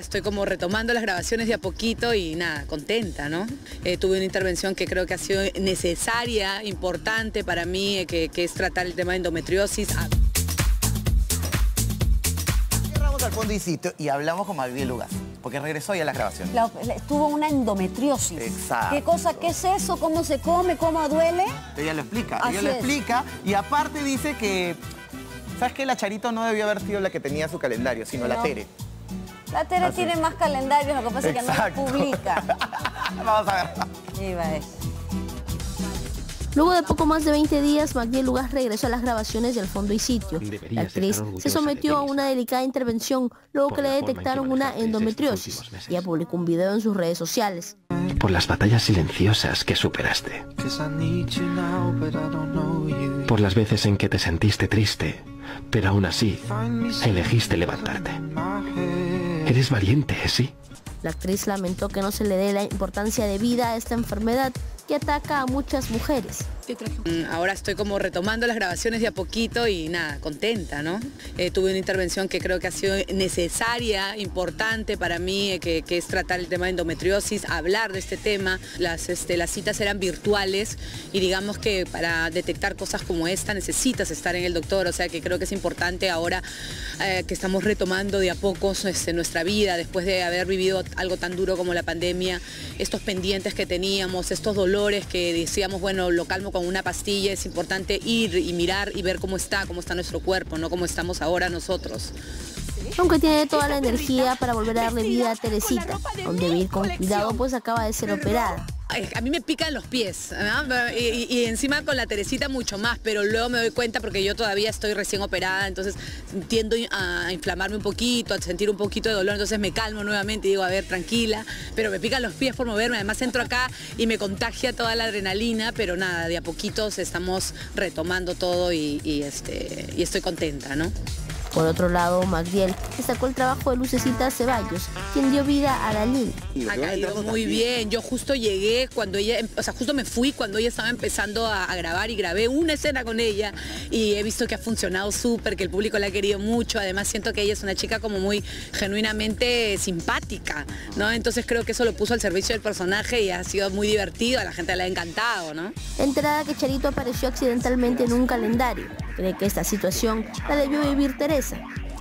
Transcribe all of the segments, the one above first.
estoy como retomando las grabaciones de a poquito y nada, contenta, ¿no? Tuve una intervención que creo que ha sido necesaria, importante para mí, que es tratar el tema de endometriosis. Cerramos Al Fondo Hay Sitio y hablamos con Magdyel Ugaz, porque regresó ya a las grabaciones. Tuvo una endometriosis. Exacto. ¿Qué cosa? ¿Qué es eso? ¿Cómo se come? ¿Cómo duele? Ella lo explica. Así ella lo explica y aparte dice que... ¿Sabes qué? La Charito no debió haber sido la que tenía su calendario, sino no. La Tere. La Tere tiene más calendarios, lo que pasa es que no los publica. Vamos a ver. Iba eso. Luego de poco más de 20 días, Magdyel Ugaz regresó a las grabaciones de Al Fondo Hay Sitio. La actriz se sometió a una delicada intervención luego que le detectaron una endometriosis. Ella publicó un video en sus redes sociales. Por las batallas silenciosas que superaste. Por las veces en que te sentiste triste, pero aún así elegiste levantarte. Eres valiente, ¿sí? La actriz lamentó que no se le dé la importancia debida a esta enfermedad que ataca a muchas mujeres. Ahora estoy como retomando las grabaciones de a poquito y nada, contenta, ¿no? Tuve una intervención que creo que ha sido necesaria, importante para mí, que es tratar el tema de endometriosis, hablar de este tema. Las citas eran virtuales y digamos que para detectar cosas como esta necesitas estar en el doctor, o sea que creo que es importante ahora que estamos retomando de a poco nuestra vida, después de haber vivido algo tan duro como la pandemia, estos pendientes que teníamos, estos dolores que decíamos, bueno, lo calmo con una pastilla, es importante ir y mirar y ver cómo está nuestro cuerpo, no cómo estamos ahora nosotros. Aunque tiene toda la energía para volver a darle vida a Teresita, donde debe ir con cuidado pues acaba de ser operada. A mí me pican los pies, ¿no? Y encima con la Teresita mucho más, pero luego me doy cuenta porque yo todavía estoy recién operada, entonces tiendo a inflamarme un poquito, a sentir un poquito de dolor, entonces me calmo nuevamente y digo, a ver, tranquila, pero me pican los pies por moverme, además entro acá y me contagia toda la adrenalina, pero nada, de a poquitos estamos retomando todo y estoy contenta, ¿no? Por otro lado, Magdyel destacó el trabajo de Lucecita Ceballos, quien dio vida a la niña. Ha caído muy bien. Yo justo llegué cuando ella, o sea, justo me fui cuando ella estaba empezando a grabar y grabé una escena con ella y he visto que ha funcionado súper, que el público la ha querido mucho. Además siento que ella es una chica como muy genuinamente simpática, ¿no? Entonces creo que eso lo puso al servicio del personaje y ha sido muy divertido, a la gente le ha encantado, ¿no? Enterada que Charito apareció accidentalmente en un calendario, cree que esta situación la debió vivir Teresa.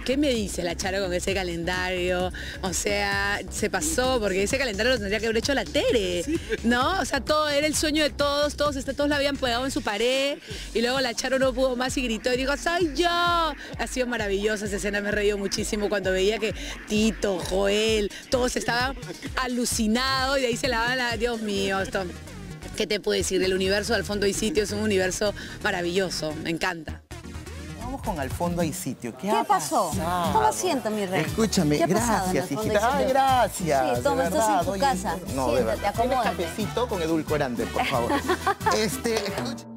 ¿Qué me dice la Charo con ese calendario? O sea, se pasó, porque ese calendario lo tendría que haber hecho la Tere, ¿no? O sea, todo era el sueño de todos, todos la habían pegado en su pared, y luego la Charo no pudo más y gritó y dijo, ¡soy yo! Ha sido maravillosa esa escena, me he reído muchísimo cuando veía que Tito, Joel, todos estaban alucinados y de ahí se lavaban la... Dios mío, esto... ¿Qué te puedo decir? El universo de Al Fondo Hay Sitio es un universo maravilloso, me encanta. Vamos con Al Fondo Hay Sitio. ¿Qué pasó? ¿Cómo siento, mi rey? Escúchame, gracias, hijita. Ay, gracias. Sí, toma, estás en tu casa. No, siéntate, acomódate. Un cafecito con edulcorante, por favor. Escucha.